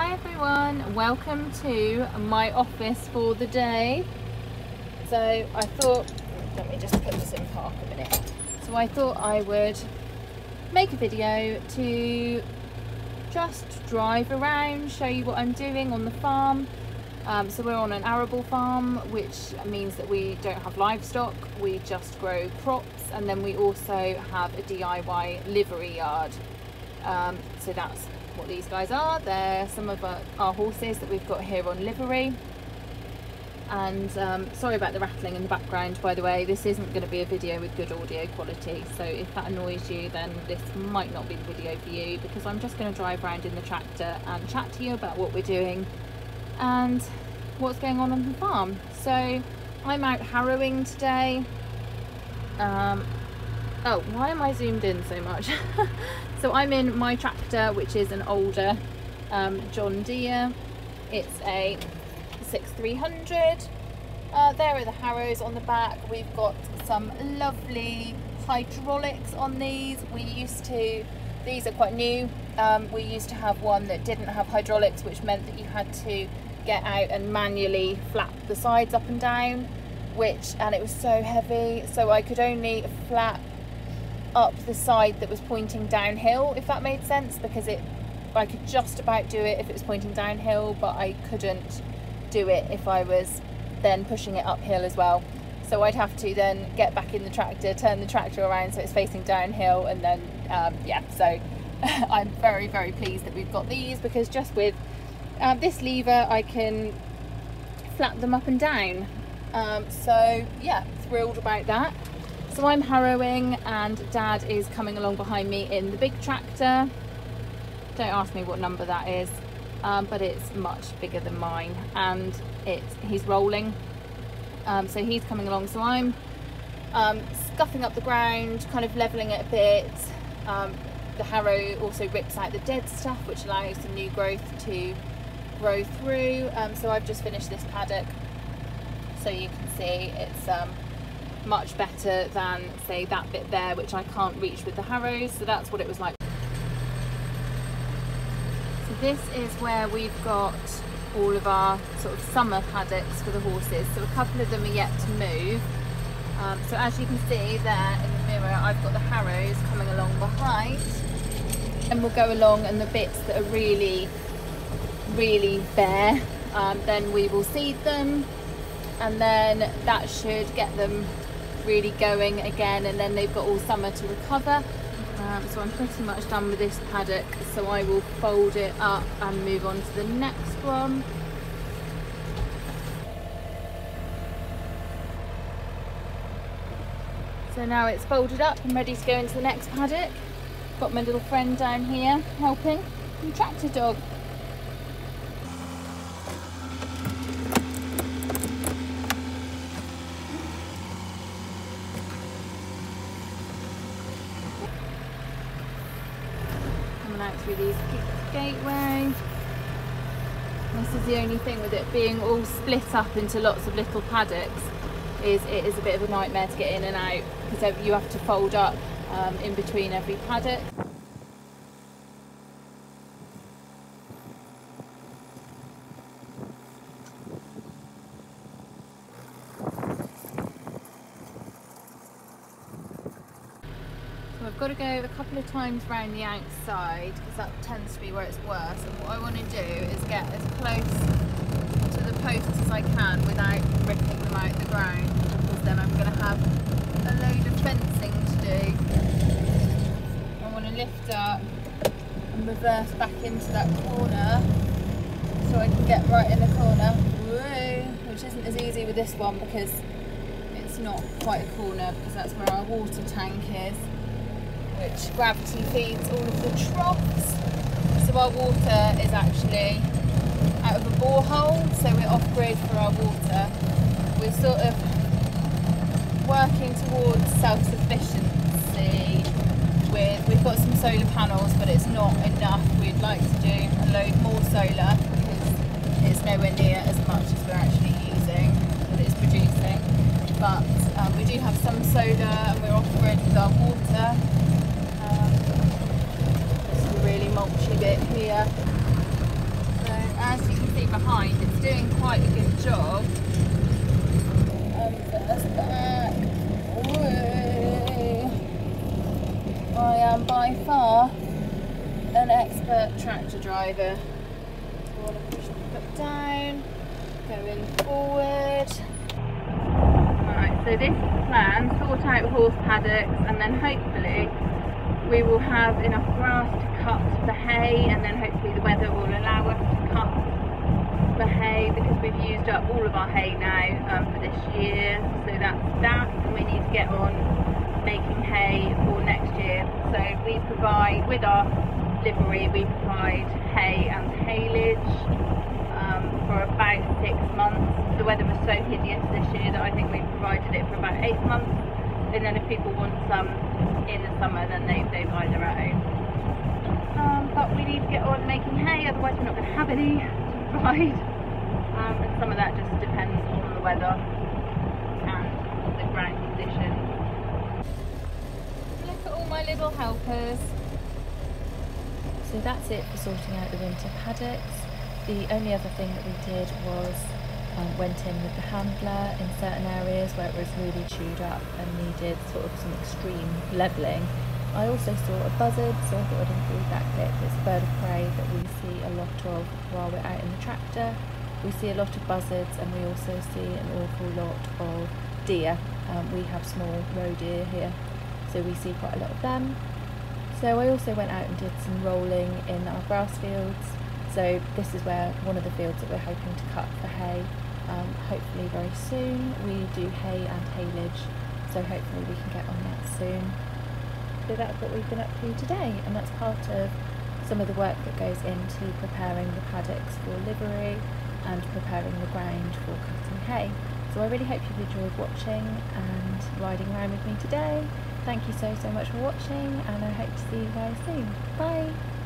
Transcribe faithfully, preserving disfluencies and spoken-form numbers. Hi everyone, welcome to my office for the day. So I thought, let me just put this in park a minute. So I thought I would make a video to just drive around, show you what I'm doing on the farm. Um, so we're on an arable farm, which means that we don't have livestock, we just grow crops, and then we also have a D I Y livery yard. Um, so that's what these guys are. They're some of our, our horses that we've got here on livery. And um, sorry about the rattling in the background, by the way. This isn't going to be a video with good audio quality, so if that annoys you, then this might not be the video for you, because I'm just going to drive around in the tractor and chat to you about what we're doing and what's going on on the farm. So I'm out harrowing today. um, Oh, why am I zoomed in so much? So I'm in my tractor, which is an older um, John Deere. It's a sixty-three hundred. Uh, there are the harrows on the back. We've got some lovely hydraulics on these. We used to, these are quite new. Um, we used to have one that didn't have hydraulics, which meant that you had to get out and manually flap the sides up and down, which, and it was so heavy, so I could only flap up the side that was pointing downhill, if that made sense, because it I could just about do it if it was pointing downhill, but I couldn't do it if I was then pushing it uphill as well. So I'd have to then get back in the tractor, turn the tractor around so it's facing downhill, and then um, yeah, so I'm very very pleased that we've got these, because just with um, this lever I can flap them up and down. Um, so yeah, thrilled about that. So I'm harrowing and Dad is coming along behind me in the big tractor. Don't ask me what number that is, um, but it's much bigger than mine, and it's, he's rolling. Um, so he's coming along, so I'm um, scuffing up the ground, kind of levelling it a bit. Um, the harrow also rips out the dead stuff, which allows the new growth to grow through. Um, so I've just finished this paddock, so you can see it's um, much better than, say, that bit there, which I can't reach with the harrows. So that's what it was like. So this is where we've got all of our sort of summer paddocks for the horses. So a couple of them are yet to move. Um, so as you can see there in the mirror, I've got the harrows coming along behind, and we'll go along, and the bits that are really really bare, um, then we will seed them, and then that should get them really going again, and then they've got all summer to recover. Um, so I'm pretty much done with this paddock, so I will fold it up and move on to the next one. So now it's folded up and ready to go into the next paddock. Got my little friend down here helping, and tractor dog. These gateway. This is the only thing with it being all split up into lots of little paddocks, is it is a bit of a nightmare to get in and out, because you have to fold up um, in between every paddock. Got to go a couple of times round the outside, because that tends to be where it's worse, and what I want to do is get as close to the posts as I can without ripping them out the ground, because then I'm going to have a load of fencing to do. I want to lift up and reverse back into that corner so I can get right in the corner, which isn't as easy with this one because it's not quite a corner, because that's where our water tank is, which gravity feeds all of the troughs. So our water is actually out of a borehole, so we're off grid for our water. We're sort of working towards self-sufficiency. With, we've got some solar panels, but it's not enough. We'd like to do a load more solar, because it's nowhere near as much as we're actually using, that it's producing. But um, we do have some solar, and we're off grid with our water. Really mulchy bit here, so behind. It's doing quite a good job. And there's that. Woo. I am by far an expert tractor driver. I want to push the foot down, going forward. Alright, so this is the plan, sort out horse paddocks, and then hopefully we will have enough grass to cut the hay, and then hopefully the weather will allow us to cut the hay, because we've used up all of our hay now um, for this year. So that's that, and we need to get on making hay for next year. So we provide, with our livery, we provide hay and haylage um, for about six months. The weather was so hideous this year that I think we provided it for about eight months. And then if people want some in the summer, then they, they buy their own. Um, but we need to get on making hay, otherwise we're not going to have any to provide. Um, and some of that just depends on the weather and the ground conditions. Look at all my little helpers. So that's it for sorting out the winter paddocks. The only other thing that we did was Um, went in with the handler in certain areas where it was really chewed up and needed sort of some extreme levelling. I also saw a buzzard, so I thought I'd include that clip. It's a bird of prey that we see a lot of while we're out in the tractor. We see a lot of buzzards, and we also see an awful lot of deer. Um, we have small roe deer here, so we see quite a lot of them. So I also went out and did some rolling in our grass fields. So this is where one of the fields that we're hoping to cut for hay. Um, hopefully very soon. We do hay and haylage, so hopefully we can get on that soon. So that's what we've been up to today, and that's part of some of the work that goes into preparing the paddocks for livery and preparing the ground for cutting hay. So I really hope you've enjoyed watching and riding around with me today. Thank you so so much for watching, and I hope to see you guys soon. Bye!